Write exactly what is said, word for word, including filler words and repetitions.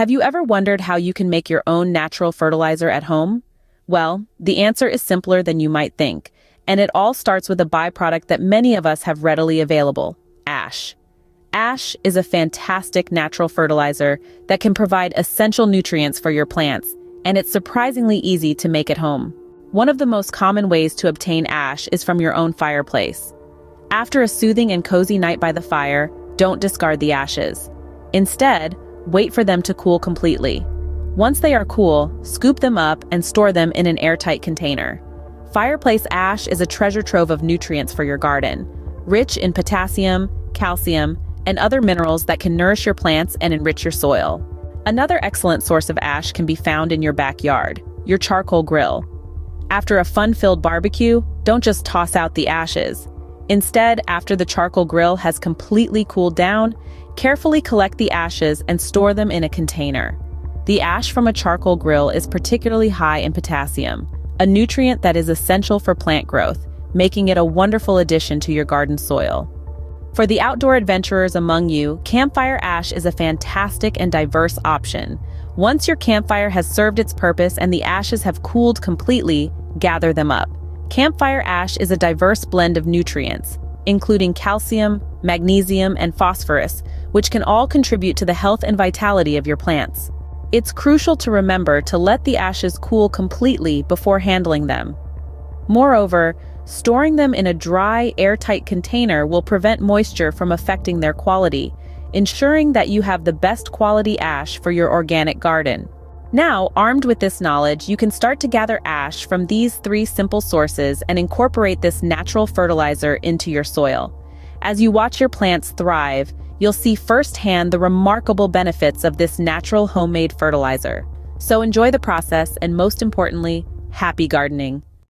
Have you ever wondered how you can make your own natural fertilizer at home? Well, the answer is simpler than you might think, and it all starts with a byproduct that many of us have readily available, ash. Ash is a fantastic natural fertilizer that can provide essential nutrients for your plants, and it's surprisingly easy to make at home. One of the most common ways to obtain ash is from your own fireplace. After a soothing and cozy night by the fire, don't discard the ashes. Instead, wait for them to cool completely. Once they are cool, scoop them up and store them in an airtight container. Fireplace ash is a treasure trove of nutrients for your garden, rich in potassium, calcium, and other minerals that can nourish your plants and enrich your soil. Another excellent source of ash can be found in your backyard, your charcoal grill. After a fun-filled barbecue, don't just toss out the ashes. Instead, after the charcoal grill has completely cooled down, carefully collect the ashes and store them in a container. The ash from a charcoal grill is particularly high in potassium, a nutrient that is essential for plant growth, making it a wonderful addition to your garden soil. For the outdoor adventurers among you, campfire ash is a fantastic and diverse option. Once your campfire has served its purpose and the ashes have cooled completely, gather them up. Campfire ash is a diverse blend of nutrients, including calcium, magnesium, and phosphorus, which can all contribute to the health and vitality of your plants. It's crucial to remember to let the ashes cool completely before handling them. Moreover, storing them in a dry, airtight container will prevent moisture from affecting their quality, ensuring that you have the best quality ash for your organic garden. Now, armed with this knowledge, you can start to gather ash from these three simple sources and incorporate this natural fertilizer into your soil. As you watch your plants thrive, you'll see firsthand the remarkable benefits of this natural homemade fertilizer. So enjoy the process and, most importantly, happy gardening.